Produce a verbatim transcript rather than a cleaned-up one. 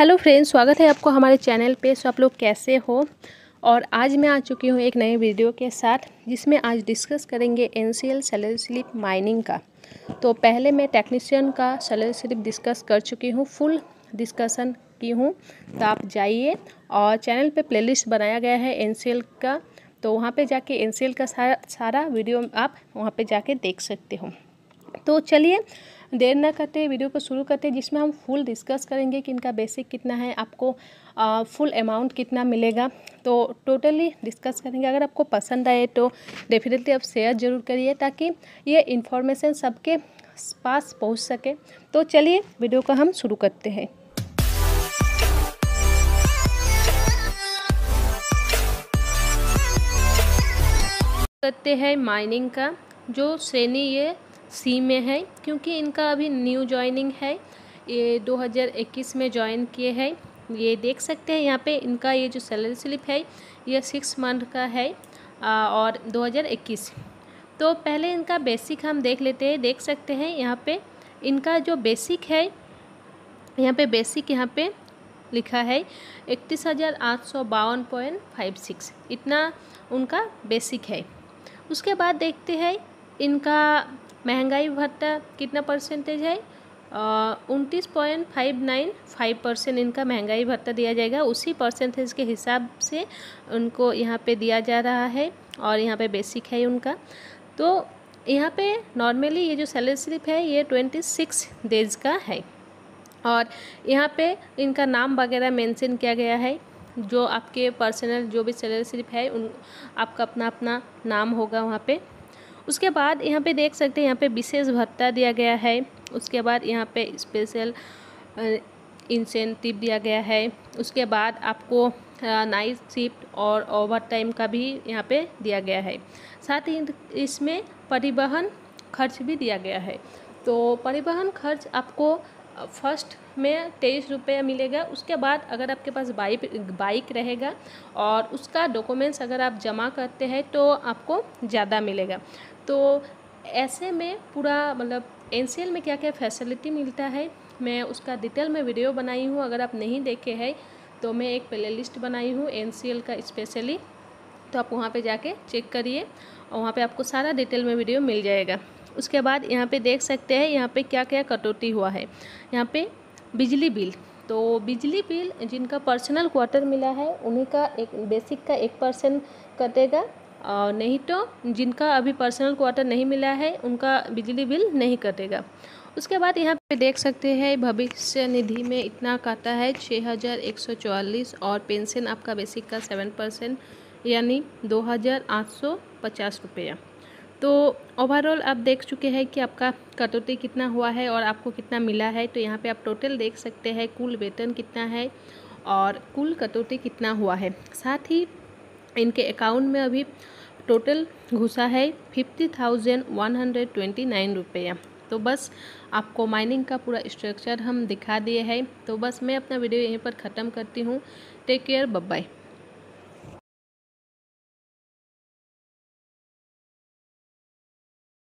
Hello friends, स्वागत है आपको हमारे चैनल पे। सो आप लोग कैसे हो? और आज मैं आ चुकी हूँ एक नए वीडियो के साथ, जिसमें आज डिस्कस करेंगे N C L salary slip mining का। तो पहले मैं टेक्नीशियन का सैलरी स्लिप डिस्कस कर चुकी हूँ, फुल डिस्कशन की हूँ, तो आप जाइए। और चैनल पे प्लेलिस्ट बनाया गया है एन सी एल का, तो वहाँ पर जाके एन सी एल का सारा सारा वीडियो आप वहाँ पर जाके देख सकते हो। तो चलिए देर ना करते वीडियो को शुरू करते हैं, जिसमें हम फुल डिस्कस करेंगे कि इनका बेसिक कितना है, आपको आ, फुल अमाउंट कितना मिलेगा, तो टोटली डिस्कस करेंगे। अगर आपको पसंद आए तो डेफिनेटली आप शेयर ज़रूर करिए, ताकि ये इन्फॉर्मेशन सबके पास पहुंच सके। तो चलिए वीडियो को हम शुरू करते हैं। करते हैं माइनिंग का, जो श्रेणी ये सी में है, क्योंकि इनका अभी न्यू जॉइनिंग है। ये दो हज़ार इक्कीस में जॉइन किए हैं। ये देख सकते हैं यहाँ पे इनका ये जो सैलरी स्लिप है, ये सिक्स मंथ का है और दो हज़ार इक्कीस। तो पहले इनका बेसिक हम देख लेते हैं। देख सकते हैं यहाँ पे इनका जो बेसिक है, यहाँ पे बेसिक यहाँ पे लिखा है इकतीस हज़ार आठ सौ बावन पॉइंट फाइव सिक्स, इतना उनका बेसिक है। उसके बाद देखते हैं इनका महंगाई भत्ता कितना परसेंटेज है, उनतीस point five nine five percent इनका महंगाई भत्ता दिया जाएगा। उसी परसेंटेज के हिसाब से उनको यहाँ पे दिया जा रहा है, और यहाँ पे बेसिक है उनका। तो यहाँ पे नॉर्मली ये जो सैलरी स्लिप है ये ट्वेंटी सिक्स डेज का है, और यहाँ पे इनका नाम वगैरह मेंशन किया गया है। जो आपके पर्सनल जो भी सैलरी स्लिप है उन आपका अपना अपना नाम होगा वहाँ पर। उसके बाद यहाँ पे देख सकते हैं यहाँ पे विशेष भत्ता दिया गया है। उसके बाद यहाँ पे स्पेशल इंसेंटिव दिया गया है। उसके बाद आपको नाइट शिफ्ट और ओवर टाइम का भी यहाँ पे दिया गया है। साथ ही इसमें परिवहन खर्च भी दिया गया है। तो परिवहन खर्च आपको फर्स्ट में तेईस रुपये मिलेगा। उसके बाद अगर आपके पास बाइक बाइक रहेगा और उसका डॉक्यूमेंट्स अगर आप जमा करते हैं तो आपको ज़्यादा मिलेगा। तो ऐसे में पूरा मतलब एन सी एल में क्या क्या फैसिलिटी मिलता है, मैं उसका डिटेल में वीडियो बनाई हूँ। अगर आप नहीं देखे हैं तो मैं एक प्लेलिस्ट बनाई हूँ एन सी एल का स्पेशली, तो आप वहाँ पे जाके चेक करिए और वहाँ पे आपको सारा डिटेल में वीडियो मिल जाएगा। उसके बाद यहाँ पे देख सकते हैं यहाँ पे क्या क्या कटौती हुआ है। यहाँ पे बिजली बिल, तो बिजली बिल जिनका पर्सनल क्वार्टर मिला है उन्हीं का एक बेसिक का एक परसेंट कटेगा, और नहीं तो जिनका अभी पर्सनल क्वार्टर नहीं मिला है उनका बिजली बिल नहीं कटेगा। उसके बाद यहाँ पे देख सकते हैं भविष्य निधि में इतना काटा है छः हज़ार एक सौ चौवालीस, और पेंशन आपका बेसिक का सेवन परसेंट यानी दो हज़ार आठ सौ पचास रुपया। तो ओवरऑल आप देख चुके हैं कि आपका कटौती कितना हुआ है और आपको कितना मिला है। तो यहाँ पे आप टोटल देख सकते हैं कुल वेतन कितना है और कुल कटौती कितना हुआ है। साथ ही इनके अकाउंट में अभी टोटल घुसा है fifty thousand one hundred twenty nine रुपया। तो बस आपको माइनिंग का पूरा स्ट्रक्चर हम दिखा दिए हैं। तो बस मैं अपना वीडियो यहीं पर ख़त्म करती हूँ। Take care, bye bye.